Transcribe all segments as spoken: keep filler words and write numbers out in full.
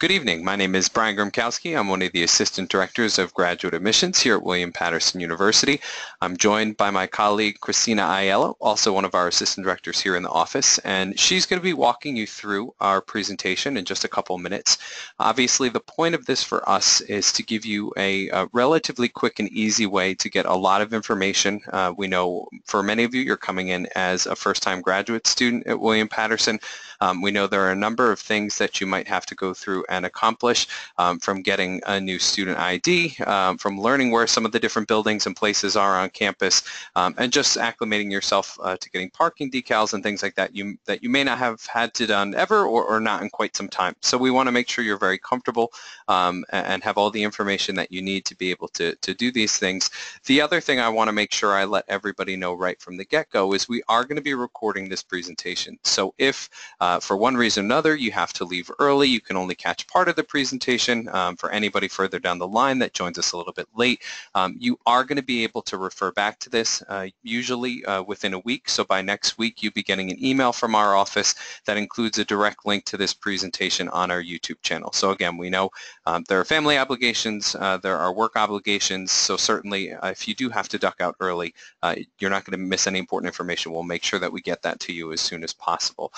Good evening. My name is Brian Grzymkowski. I'm one of the Assistant Directors of Graduate Admissions here at William Paterson University. I'm joined by my colleague Christina Aiello, also one of our Assistant Directors here in the office, and she's going to be walking you through our presentation in just a couple minutes. Obviously, the point of this for us is to give you a, a relatively quick and easy way to get a lot of information. Uh, we know for many of you, you're coming in as a first-time graduate student at William Paterson. Um, we know there are a number of things that you might have to go through and accomplish, um, from getting a new student I D, um, from learning where some of the different buildings and places are on campus, um, and just acclimating yourself uh, to getting parking decals and things like that you, that you may not have had to done ever or, or not in quite some time. So we want to make sure you're very comfortable um, and have all the information that you need to be able to, to do these things. The other thing I want to make sure I let everybody know right from the get-go is we are going to be recording this presentation. So if uh, Uh, for one reason or another, you have to leave early. You can only catch part of the presentation. Um, for anybody further down the line that joins us a little bit late, um, you are going to be able to refer back to this uh, usually uh, within a week. So by next week, you'll be getting an email from our office that includes a direct link to this presentation on our YouTube channel. So again, we know um, there are family obligations, uh, there are work obligations. So certainly, uh, if you do have to duck out early, uh, you're not going to miss any important information. We'll make sure that we get that to you as soon as possible.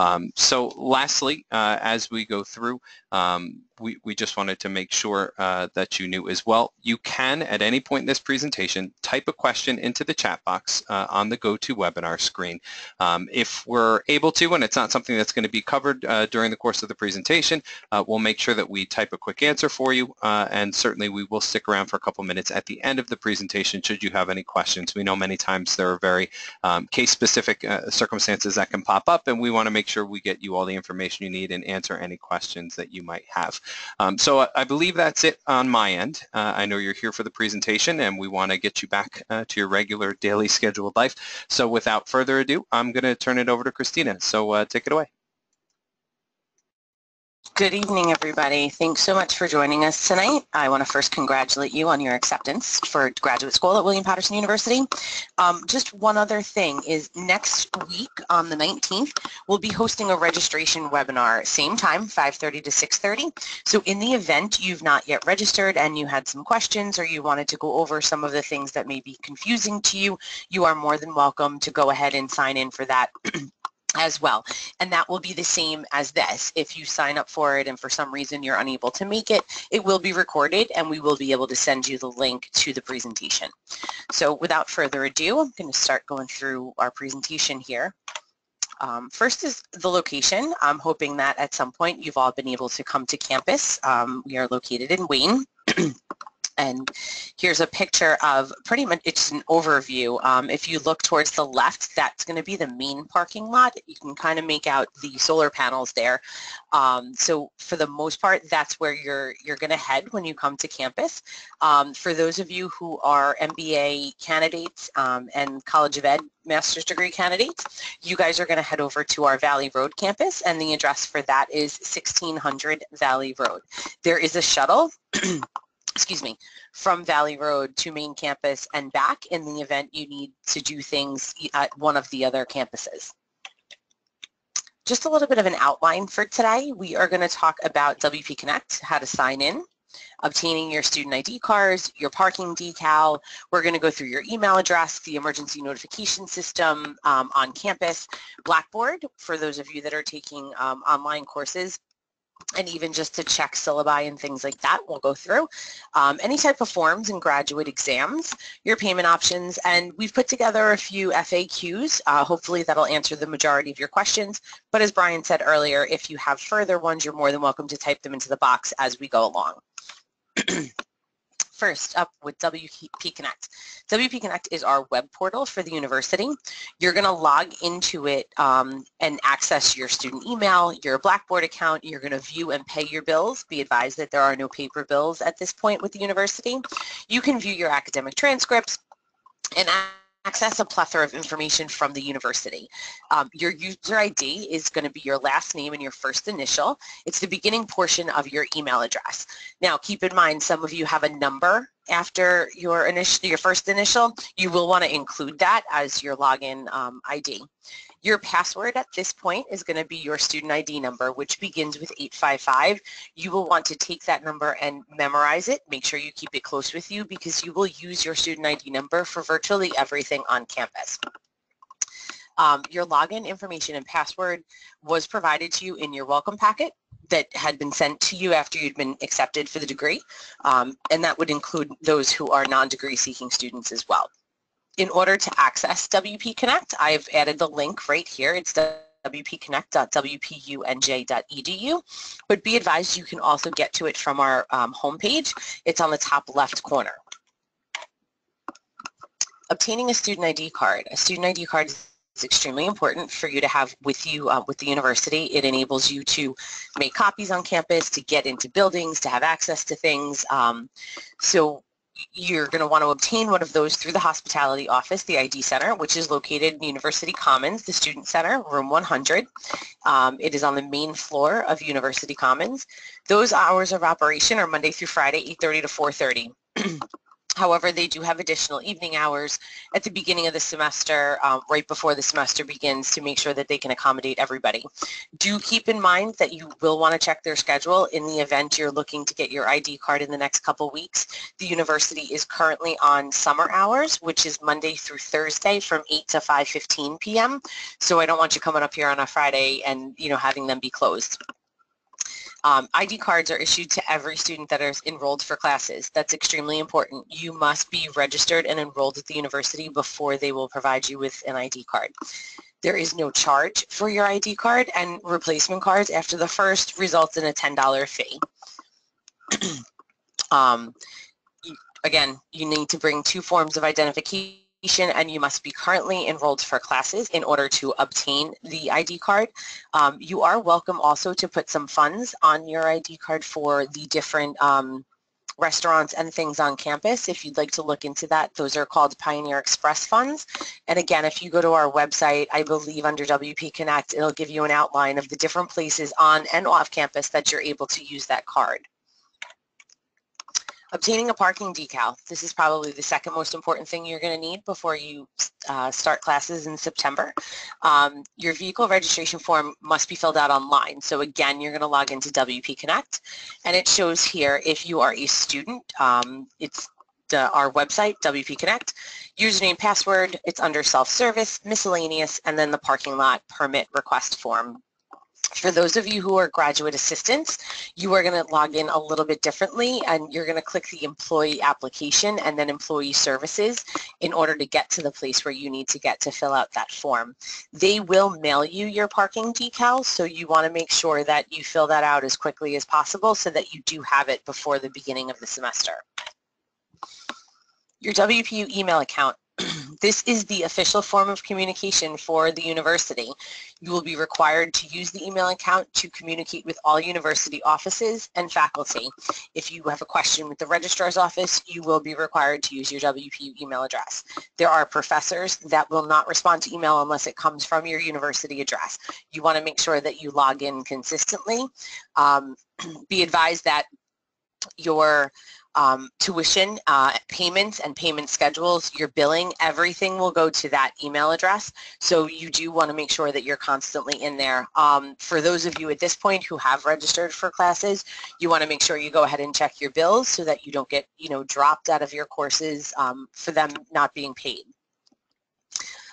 Um, so lastly, uh, as we go through, um, we, we just wanted to make sure uh, that you knew as well. You can, at any point in this presentation, type a question into the chat box uh, on the GoToWebinar screen. Um, if we're able to, and it's not something that's going to be covered uh, during the course of the presentation, uh, we'll make sure that we type a quick answer for you, uh, and certainly we will stick around for a couple minutes at the end of the presentation should you have any questions. We know many times there are very um, case-specific uh, circumstances that can pop up, and we want to make sure we get you all the information you need and answer any questions that you might have. Um, so I, I believe that's it on my end. Uh, I know you're here for the presentation and we want to get you back uh, to your regular daily scheduled life. So without further ado, I'm going to turn it over to Christina. So uh, take it away. Good evening, everybody. Thanks so much for joining us tonight. I want to first congratulate you on your acceptance for graduate school at William Paterson University. Um, just one other thing is next week on the nineteenth, we'll be hosting a registration webinar, same time, five thirty to six thirty. So in the event you've not yet registered and you had some questions or you wanted to go over some of the things that may be confusing to you, you are more than welcome to go ahead and sign in for that. As well, and that will be the same as this. If you sign up for it and for some reason you're unable to make it, it will be recorded and we will be able to send you the link to the presentation. So without further ado, I'm going to start going through our presentation here. Um, first is the location. I'm hoping that at some point you've all been able to come to campus. Um, we are located in Wayne. And here's a picture of pretty much, it's an overview. Um, if you look towards the left, that's going to be the main parking lot. You can kind of make out the solar panels there. Um, so for the most part, that's where you're, you're going to head when you come to campus. Um, for those of you who are M B A candidates um, and College of Ed master's degree candidates, you guys are going to head over to our Valley Road campus, and the address for that is sixteen hundred Valley Road. There is a shuttle excuse me, from Valley Road to main campus and back in the event you need to do things at one of the other campuses. Just a little bit of an outline for today. We are going to talk about W P Connect, how to sign in, obtaining your student I D cards, your parking decal. We're going to go through your email address, the emergency notification system um, on campus, Blackboard, for those of you that are taking um, online courses, and even just to check syllabi and things like that, we'll go through. Um, any type of forms and graduate exams, your payment options, and we've put together a few F A Qs. Uh, hopefully that'll answer the majority of your questions, but as Brian said earlier, if you have further ones, you're more than welcome to type them into the box as we go along. First up with W P Connect. W P Connect is our web portal for the university. You're going to log into it um, and access your student email, your Blackboard account. You're going to view and pay your bills. Be advised that there are no paper bills at this point with the university. You can view your academic transcripts and access a plethora of information from the university. Um, your user I D is going to be your last name and your first initial. It's the beginning portion of your email address. Now, keep in mind, some of you have a number after your initial, your first initial, you will want to include that as your login um, I D. Your password at this point is going to be your student I D number, which begins with eight five five. You will want to take that number and memorize it. Make sure you keep it close with you because you will use your student I D number for virtually everything on campus. Um, your login information and password was provided to you in your welcome packet that had been sent to you after you'd been accepted for the degree, um, and that would include those who are non-degree seeking students as well. In order to access W P Connect, I've added the link right here. It's w p connect dot w p u n j dot e d u, but be advised you can also get to it from our um, homepage. It's on the top left corner. Obtaining a student I D card. A student I D card is It's extremely important for you to have with you uh, with the university. It enables you to make copies on campus, to get into buildings, to have access to things. Um, so you're going to want to obtain one of those through the hospitality office, the I D Center, which is located in University Commons, the Student Center, room one hundred. Um, it is on the main floor of University Commons. Those hours of operation are Monday through Friday, eight thirty to four thirty. However, they do have additional evening hours at the beginning of the semester, um, right before the semester begins, to make sure that they can accommodate everybody. Do keep in mind that you will want to check their schedule in the event you're looking to get your I D card in the next couple weeks. The university is currently on summer hours, which is Monday through Thursday from eight to five fifteen p m So I don't want you coming up here on a Friday and, you know, having them be closed. Um, I D cards are issued to every student that is enrolled for classes. That's extremely important. You must be registered and enrolled at the university before they will provide you with an I D card. There is no charge for your I D card, and replacement cards after the first results in a ten dollar fee. um, again, you need to bring two forms of identification, and you must be currently enrolled for classes in order to obtain the I D card. Um, you are welcome also to put some funds on your I D card for the different um, restaurants and things on campus if you'd like to look into that. Those are called Pioneer Express funds. And again, if you go to our website, I believe under W P Connect, it'll give you an outline of the different places on and off campus that you're able to use that card. Obtaining a parking decal. This is probably the second most important thing you're going to need before you uh, start classes in September. Um, your vehicle registration form must be filled out online. So again, you're going to log into W P Connect, and it shows here if you are a student. Um, it's the, our website, W P Connect. Username, password, it's under self-service, miscellaneous, and then the parking lot permit request form. For those of you who are graduate assistants, you are going to log in a little bit differently, and you're going to click the employee application and then employee services in order to get to the place where you need to get to fill out that form. They will mail you your parking decal, so you want to make sure that you fill that out as quickly as possible so that you do have it before the beginning of the semester. Your W P U email account. This is the official form of communication for the university. You will be required to use the email account to communicate with all university offices and faculty. If you have a question with the registrar's office, you will be required to use your W P U email address. There are professors that will not respond to email unless it comes from your university address. You want to make sure that you log in consistently. Um, be advised that your Um, tuition, uh, payments and payment schedules, your billing, everything will go to that email address. So you do want to make sure that you're constantly in there. Um, for those of you at this point who have registered for classes, you want to make sure you go ahead and check your bills so that you don't get, you know, dropped out of your courses um, for them not being paid.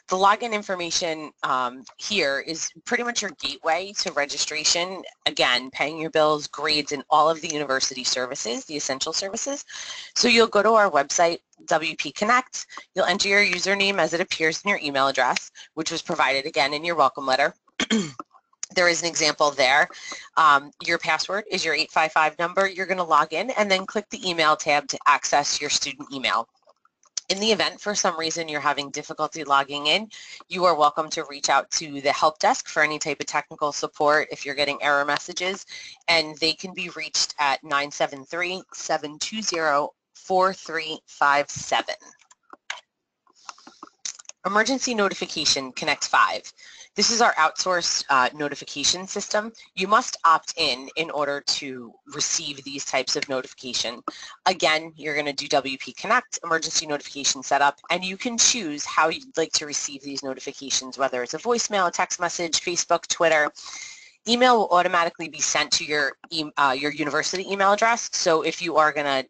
The login information um, here is pretty much your gateway to registration, again, paying your bills, grades, and all of the university services, the essential services. So you'll go to our website, W P Connect. You'll enter your username as it appears in your email address, which was provided, again, in your welcome letter. There is an example there. Um, your password is your eight five five number. You're going to log in and then click the email tab to access your student email. In the event for some reason you're having difficulty logging in, you are welcome to reach out to the help desk for any type of technical support if you're getting error messages, and they can be reached at nine seven three, seven two zero, four three five seven. Emergency notification, Connect five. This is our outsourced uh, notification system. You must opt in in order to receive these types of notification. Again, you're going to do W P Connect, emergency notification setup, and you can choose how you'd like to receive these notifications, whether it's a voicemail, a text message, Facebook, Twitter. Email will automatically be sent to your, uh, your university email address, so if you are going to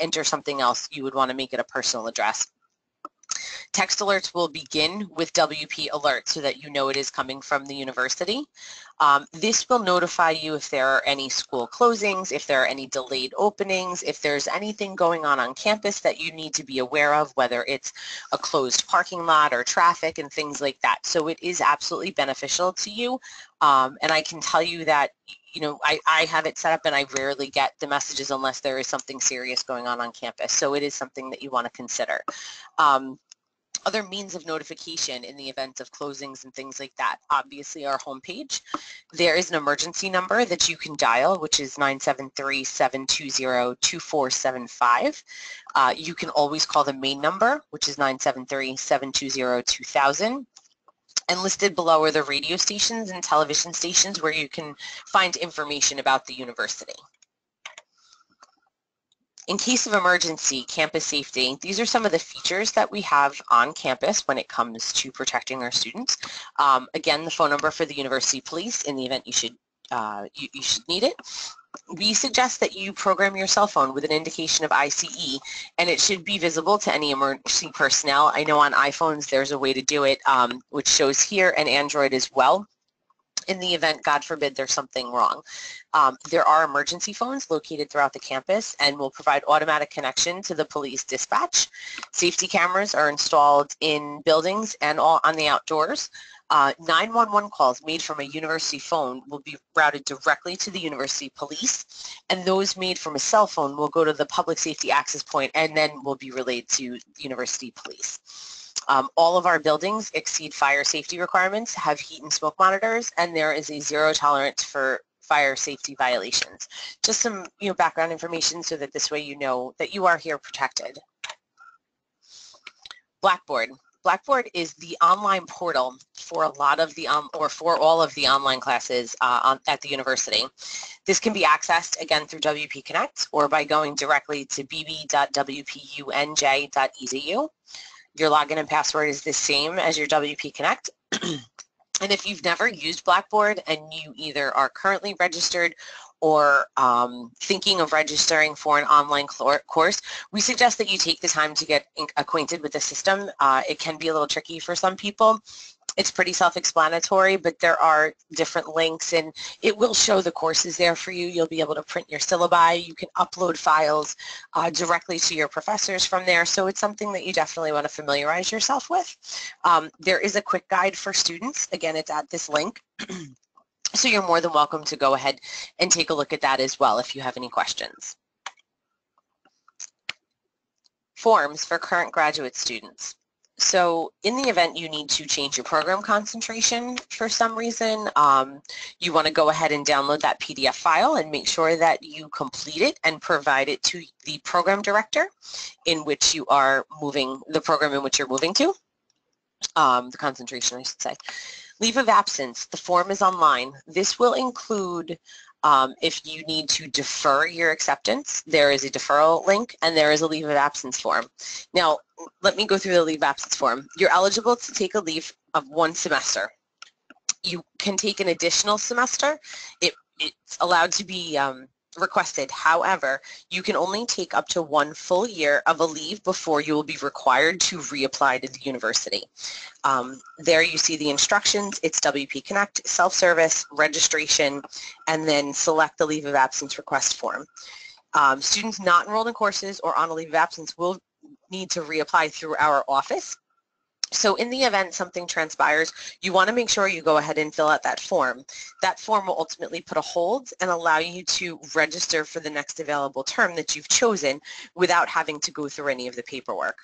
enter something else, you would want to make it a personal address. Text alerts will begin with W P Alert so that you know it is coming from the university. Um, this will notify you if there are any school closings, if there are any delayed openings, if there's anything going on on campus that you need to be aware of, whether it's a closed parking lot or traffic and things like that. So it is absolutely beneficial to you, um, and I can tell you that you know, I, I have it set up and I rarely get the messages unless there is something serious going on on campus, so it is something that you want to consider. Um, Other means of notification in the event of closings and things like that, obviously our homepage. There is an emergency number that you can dial, which is nine seven three, seven two zero, two four seven five. Uh, you can always call the main number, which is nine seven three, seven two zero, two thousand. And listed below are the radio stations and television stations where you can find information about the university. In case of emergency, campus safety, these are some of the features that we have on campus when it comes to protecting our students. Um, again, the phone number for the university police in the event you should, uh, you, you should need it. We suggest that you program your cell phone with an indication of I C E, and it should be visible to any emergency personnel. I know on iPhones there's a way to do it, um, which shows here, and Android as well, in the event, God forbid, there's something wrong. Um, there are emergency phones located throughout the campus and will provide automatic connection to the police dispatch. Safety cameras are installed in buildings and all on the outdoors. Uh, nine one one calls made from a university phone will be routed directly to the university police, and those made from a cell phone will go to the public safety access point and then will be relayed to university police. Um, all of our buildings exceed fire safety requirements, have heat and smoke monitors, and there is a zero tolerance for fire safety violations. Just some you know, background information so that this way you know that you are here protected. Blackboard. Blackboard is the online portal for a lot of the, um, or for all of the online classes uh, on, at the university. This can be accessed again through W P Connect or by going directly to b b dot w p u n j dot e d u. Your login and password is the same as your W P Connect. And if you've never used Blackboard and you either are currently registered or um, thinking of registering for an online course, we suggest that you take the time to get acquainted with the system. Uh, it can be a little tricky for some people. It's pretty self-explanatory, but there are different links, and it will show the courses there for you. You'll be able to print your syllabi. You can upload files uh, directly to your professors from there, so it's something that you definitely want to familiarize yourself with. Um, there is a quick guide for students. Again, it's at this link, so you're more than welcome to go ahead and take a look at that as well if you have any questions. Forms for current graduate students. So in the event you need to change your program concentration for some reason, um, you want to go ahead and download that P D F file and make sure that you complete it and provide it to the program director in which you are moving, the program in which you're moving to, um, the concentration I should say. Leave of absence, the form is online. This will include Um, if you need to defer your acceptance, there is a deferral link and there is a leave of absence form. Now, let me go through the leave of absence form. You're eligible to take a leave of one semester. You can take an additional semester. It, it's allowed to be um, requested. However, you can only take up to one full year of a leave before you will be required to reapply to the university. Um, there you see the instructions. It's W P Connect, self-service, registration, and then select the leave of absence request form. Um, students not enrolled in courses or on a leave of absence will need to reapply through our office. So in the event something transpires, you want to make sure you go ahead and fill out that form. That form will ultimately put a hold and allow you to register for the next available term that you've chosen without having to go through any of the paperwork.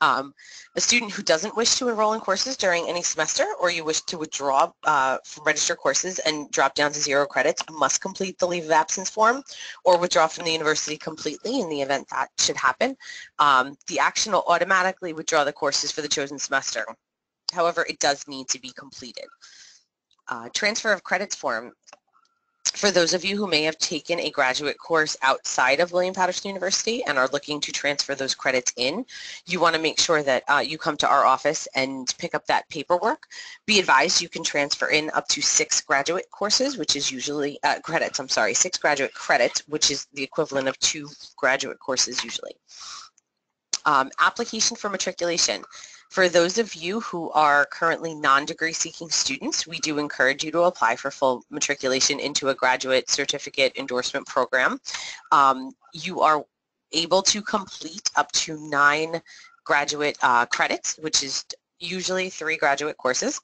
Um, a student who doesn't wish to enroll in courses during any semester, or you wish to withdraw uh, from registered courses and drop down to zero credits, must complete the leave of absence form or withdraw from the university completely in the event that should happen. Um, the action will automatically withdraw the courses for the chosen semester. However, it does need to be completed. Uh, transfer of credits form. For those of you who may have taken a graduate course outside of William Paterson University and are looking to transfer those credits in, you want to make sure that uh, you come to our office and pick up that paperwork. Be advised you can transfer in up to six graduate courses, which is usually, uh, credits, I'm sorry, six graduate credits, which is the equivalent of two graduate courses usually. Um, application for matriculation. For those of you who are currently non-degree seeking students, we do encourage you to apply for full matriculation into a graduate certificate endorsement program. Um, you are able to complete up to nine graduate uh, credits, which is usually three graduate courses.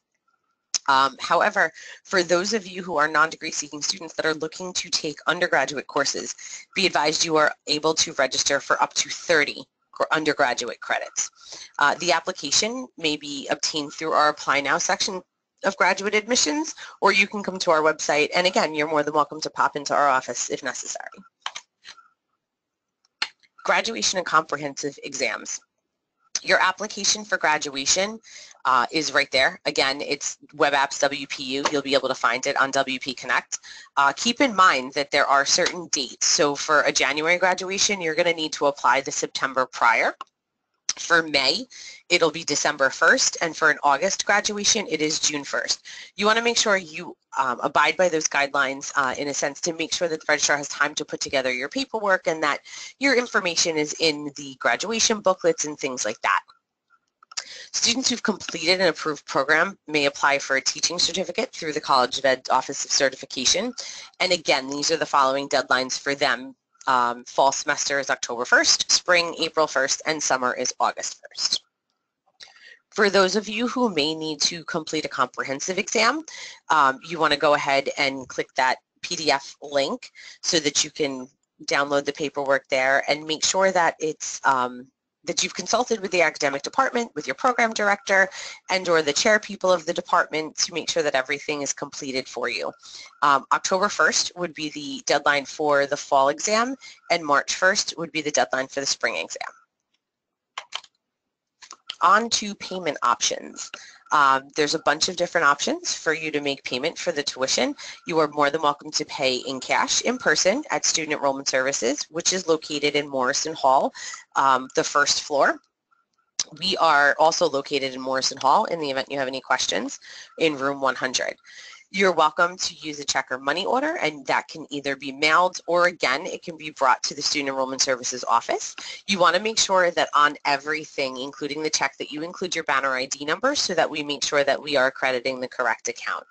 Um, however, for those of you who are non-degree seeking students that are looking to take undergraduate courses, be advised you are able to register for up to thirty undergraduate credits. Uh, the application may be obtained through our Apply Now section of graduate admissions, or you can come to our website, and again, you're more than welcome to pop into our office if necessary. Graduation and comprehensive exams. Your application for graduation uh, is right there. Again, it's Web Apps W P U. You'll be able to find it on W P Connect. Uh, keep in mind that there are certain dates. So for a January graduation, you're going to need to apply the September prior. For May, it'll be December first, and for an August graduation, it is June first. You want to make sure you um, abide by those guidelines uh, in a sense to make sure that the registrar has time to put together your paperwork and that your information is in the graduation booklets and things like that. Students who've completed an approved program may apply for a teaching certificate through the College of Ed Office of Certification, and again, these are the following deadlines for them. Um, fall semester is October first, spring April first, and summer is August first. For those of you who may need to complete a comprehensive exam, um, you want to go ahead and click that P D F link so that you can download the paperwork there and make sure that it's um, that you've consulted with the academic department, with your program director, and or the chair people of the department to make sure that everything is completed for you. Um, October first would be the deadline for the fall exam, and March first would be the deadline for the spring exam. On to payment options. Um, there's a bunch of different options for you to make payment for the tuition. You are more than welcome to pay in cash in person at Student Enrollment Services, which is located in Morrison Hall, um, the first floor. We are also located in Morrison Hall in the event you have any questions in room one hundred. You're welcome to use a check or money order, and that can either be mailed or, again, it can be brought to the Student Enrollment Services office. You want to make sure that on everything, including the check, that you include your banner I D number so that we make sure that we are crediting the correct account.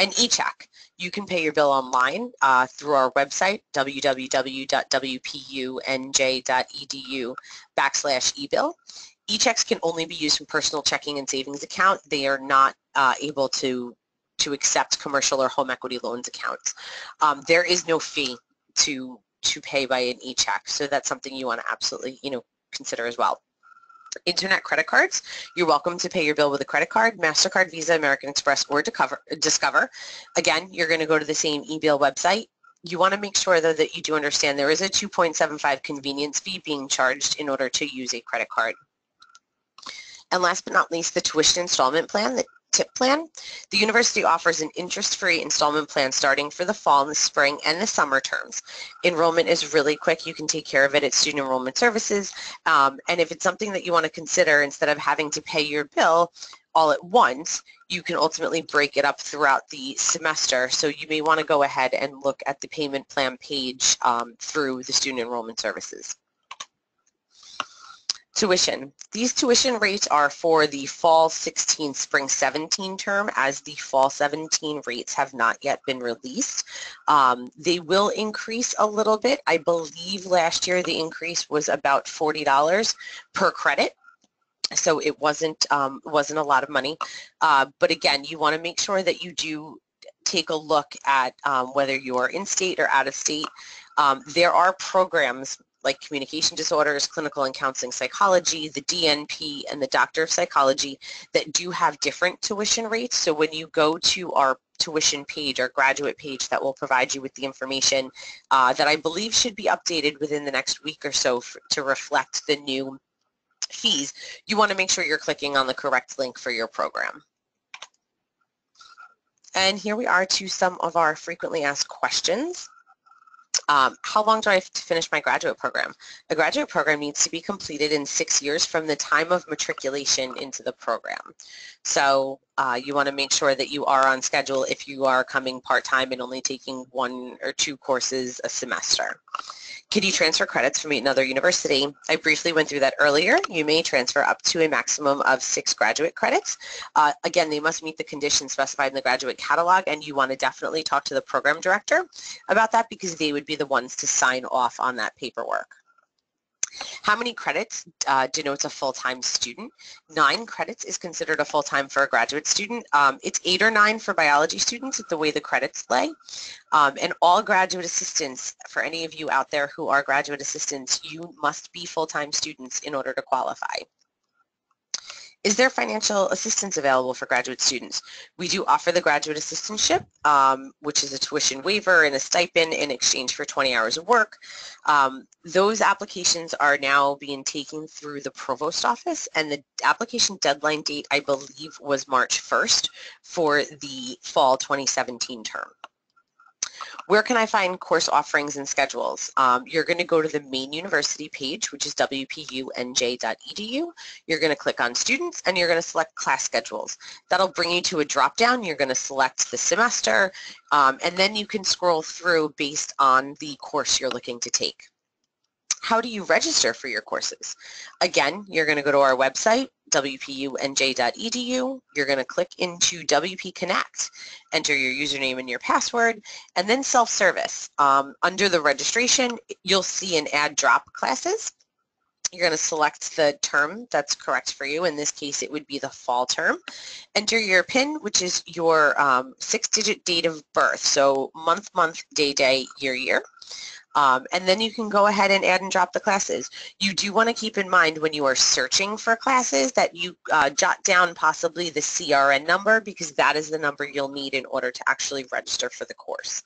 An e-check. You can pay your bill online uh, through our website, w w w dot w p u n j dot e d u backslash e bill. E-checks can only be used from personal checking and savings account. They are not uh, able to to accept commercial or home equity loans accounts. Um, there is no fee to to pay by an e-check, so that's something you want to absolutely, you know, consider as well. Internet credit cards. You're welcome to pay your bill with a credit card, MasterCard, Visa, American Express, or Discover. Again, you're going to go to the same e-bill website. You want to make sure, though, that you do understand there is a two point seven five percent convenience fee being charged in order to use a credit card. And last but not least, the tuition installment plan, the T I P plan. The university offers an interest-free installment plan starting for the fall, and the spring, and the summer terms. Enrollment is really quick. You can take care of it at Student Enrollment Services, um, and if it's something that you want to consider, instead of having to pay your bill all at once, you can ultimately break it up throughout the semester, so you may want to go ahead and look at the payment plan page um, through the Student Enrollment Services. Tuition. These tuition rates are for the fall sixteen, spring seventeen term, as the fall seventeen rates have not yet been released. Um, they will increase a little bit. I believe last year the increase was about forty dollars per credit, so it wasn't, um, wasn't a lot of money. Uh, but again, you want to make sure that you do take a look at um, whether you are in-state or out-of-state. Um, there are programs like communication disorders, clinical and counseling psychology, the D N P, and the Doctor of Psychology that do have different tuition rates. So when you go to our tuition page, our graduate page, that will provide you with the information uh, that I believe should be updated within the next week or so for, to reflect the new fees, you want to make sure you're clicking on the correct link for your program. And here we are to some of our frequently asked questions. Um, how long do I have to finish my graduate program? A graduate program needs to be completed in six years from the time of matriculation into the program. So uh, you want to make sure that you are on schedule if you are coming part-time and only taking one or two courses a semester. Can you transfer credits from another university? I briefly went through that earlier. You may transfer up to a maximum of six graduate credits. Uh, again, they must meet the conditions specified in the graduate catalog, and you want to definitely talk to the program director about that because they would be the ones to sign off on that paperwork. How many credits uh, denotes a full-time student? Nine credits is considered a full-time for a graduate student. Um, it's eight or nine for biology students, the way the credits lay. Um, and all graduate assistants, for any of you out there who are graduate assistants, you must be full-time students in order to qualify. Is there financial assistance available for graduate students? We do offer the graduate assistantship, um, which is a tuition waiver and a stipend in exchange for twenty hours of work. Um, those applications are now being taken through the provost office, and the application deadline date, I believe, was March first for the fall twenty seventeen term. Where can I find course offerings and schedules? Um, you're going to go to the main university page, which is w p u n j dot e d u. You're going to click on Students, and you're going to select Class Schedules. That'll bring you to a drop-down. You're going to select the semester, um, and then you can scroll through based on the course you're looking to take. How do you register for your courses? Again, you're going to go to our website, w p u n j dot e d u. You're going to click into W P Connect, enter your username and your password, and then self-service. Um, under the registration, you'll see an add drop classes. You're going to select the term that's correct for you. In this case, it would be the fall term. Enter your PIN, which is your um, six-digit date of birth, so month, month, day, day, year, year. Um, and then you can go ahead and add and drop the classes. You do want to keep in mind when you are searching for classes that you uh, jot down possibly the C R N number, because that is the number you'll need in order to actually register for the course.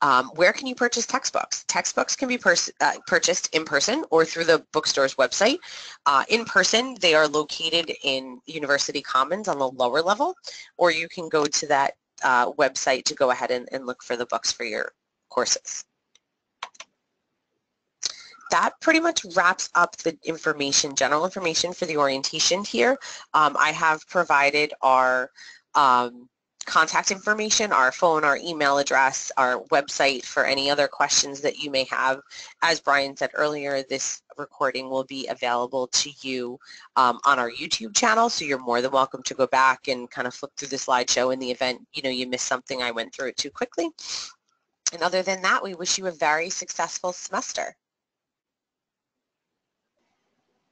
Um, where can you purchase textbooks? Textbooks can be uh, purchased in person or through the bookstore's website. Uh, in person, they are located in University Commons on the lower level, or you can go to that uh, website to go ahead and, and look for the books for your courses. That pretty much wraps up the information, general information for the orientation here. Um, I have provided our um, contact information, our phone, our email address, our website for any other questions that you may have. As Brian said earlier, this recording will be available to you um, on our YouTube channel, so you're more than welcome to go back and kind of flip through the slideshow in the event, you know, you missed something, I went through it too quickly. And other than that, we wish you a very successful semester.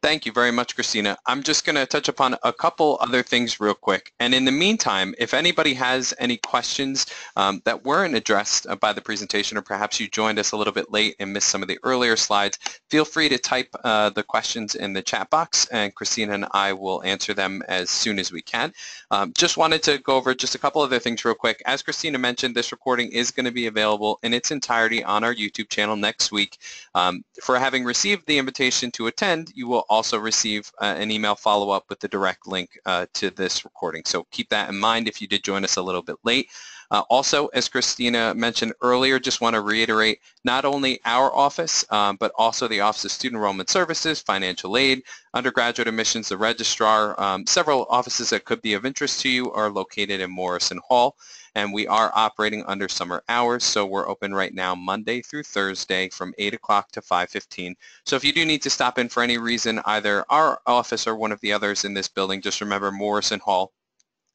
Thank you very much, Christina. I'm just going to touch upon a couple other things real quick. And in the meantime, if anybody has any questions um, that weren't addressed by the presentation, or perhaps you joined us a little bit late and missed some of the earlier slides, feel free to type uh, the questions in the chat box, and Christina and I will answer them as soon as we can. Um, just wanted to go over just a couple other things real quick. As Christina mentioned, this recording is going to be available in its entirety on our YouTube channel next week. Um, for having received the invitation to attend, you will also receive uh, an email follow-up with the direct link uh, to this recording. So keep that in mind if you did join us a little bit late. Uh, also, as Christina mentioned earlier, just want to reiterate not only our office, um, but also the Office of Student Enrollment Services, Financial Aid, Undergraduate Admissions, the Registrar. Um, several offices that could be of interest to you are located in Morrison Hall, and we are operating under summer hours, so we're open right now Monday through Thursday from eight o'clock to five fifteen. So if you do need to stop in for any reason, either our office or one of the others in this building, just remember Morrison Hall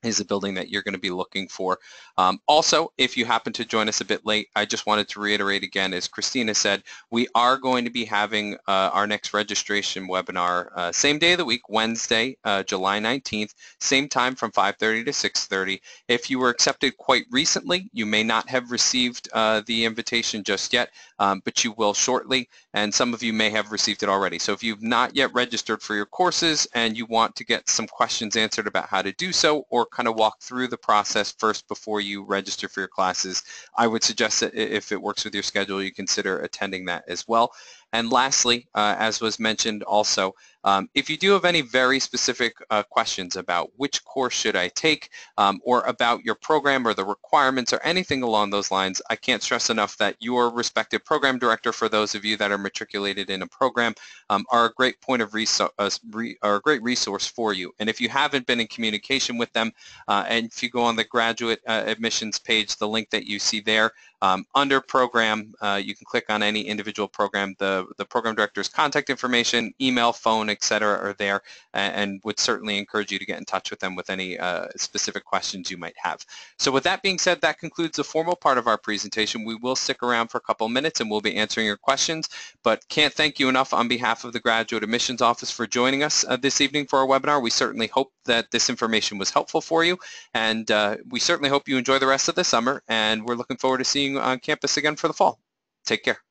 is the building that you're going to be looking for. Um, also, if you happen to join us a bit late, I just wanted to reiterate again, as Christina said, we are going to be having uh, our next registration webinar uh, same day of the week, Wednesday, uh, July nineteenth, same time from five thirty to six thirty. If you were accepted quite recently, you may not have received uh, the invitation just yet, um, but you will shortly, and some of you may have received it already. So if you've not yet registered for your courses and you want to get some questions answered about how to do so, or kind of walk through the process first before you register for your classes, I would suggest that if it works with your schedule, you consider attending that as well. And lastly, uh, as was mentioned also, um, if you do have any very specific uh, questions about which course should I take, um, or about your program or the requirements or anything along those lines, I can't stress enough that your respective program director, for those of you that are matriculated in a program, um, are a great point of resource, uh, re are a great resource for you. And if you haven't been in communication with them, uh, and if you go on the graduate uh, admissions page, the link that you see there, Um, under program, uh, you can click on any individual program. The, the program director's contact information, email, phone, et cetera are there, and, and would certainly encourage you to get in touch with them with any uh, specific questions you might have. So with that being said, that concludes the formal part of our presentation. We will stick around for a couple minutes and we'll be answering your questions, but can't thank you enough on behalf of the Graduate Admissions Office for joining us uh, this evening for our webinar. We certainly hope that this information was helpful for you, and uh, we certainly hope you enjoy the rest of the summer, and we're looking forward to seeing on campus again for the fall. Take care.